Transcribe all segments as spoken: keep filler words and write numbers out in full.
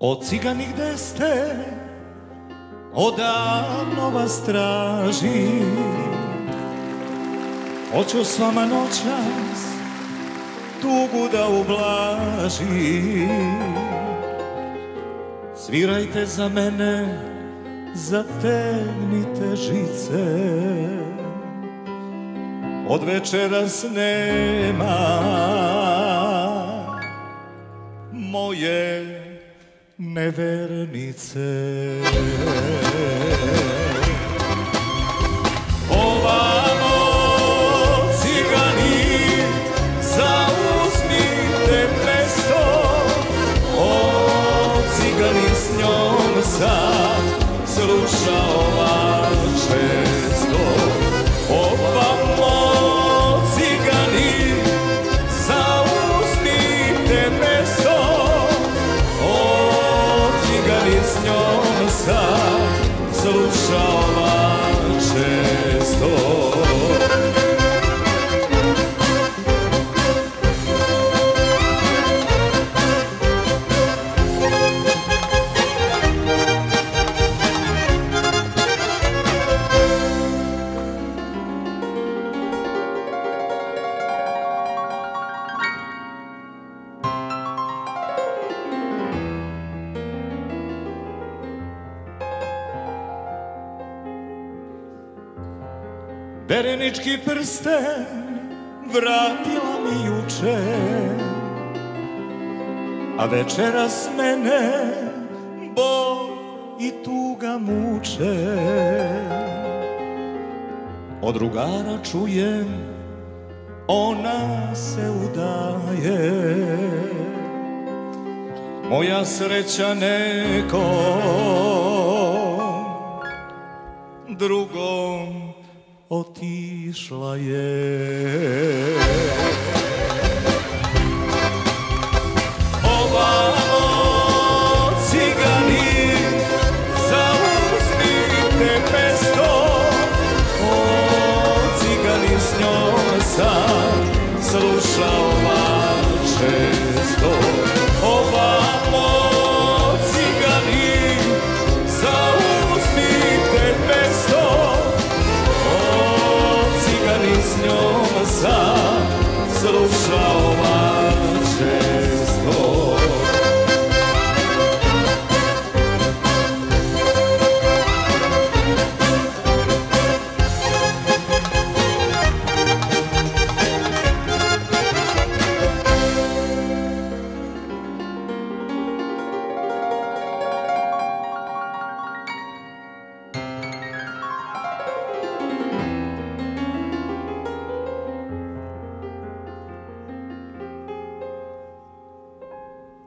O cigani gde ste, odavno vas tražim. Hoću s vama noćas tugu da ublažim. Svirajte za mene, zategnite žice. Od večeras nema moje nevernice. Ovamo cigani, zauzmite mesto. O cigani, s njom sam slušao vas često. Ovamo cigani, zauzmite mesto. O cigani, s njom sam slušao vas često. Verenički prsten vratila mi juče, a večeras mene bol i tuga muče. Od drugara čujem, ona se udaje. Moja sreća nekom drugom otišla je. Ovamo cigani, zauzmite mesto. O cigani, s njom sam slušao vas često. Ovamo cigani, zauzmite mesto. S njom sam slušao vas često.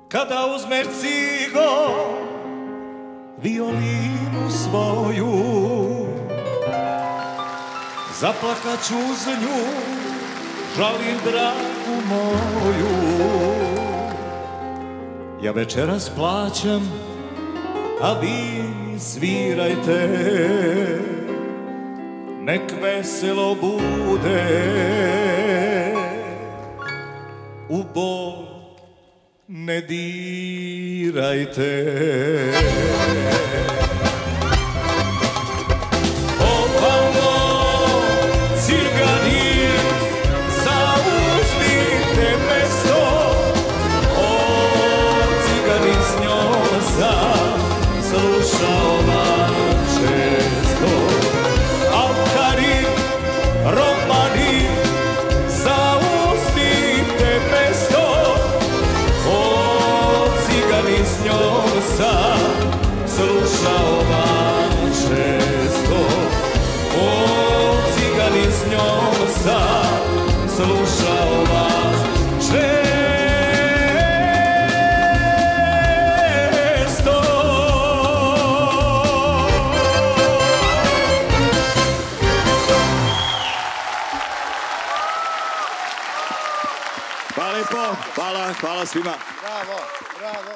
Kada uzmeš cigo violinu svoju, zaplakaću uz nju, žalim dragu moju. Ja večeras plaćam, a vi svirajte, nek veselo bude u Bog ne dirajte. Ovamo cigani, zauzmite mesto. O cigani, s njom sam slušao vas često. Alkari, romani, zauzmite mesto. S njom sam slušao vas često. O cigani, s njom sam slušao vas često. Hvala lepo, hvala, hvala svima. Bravo, bravo.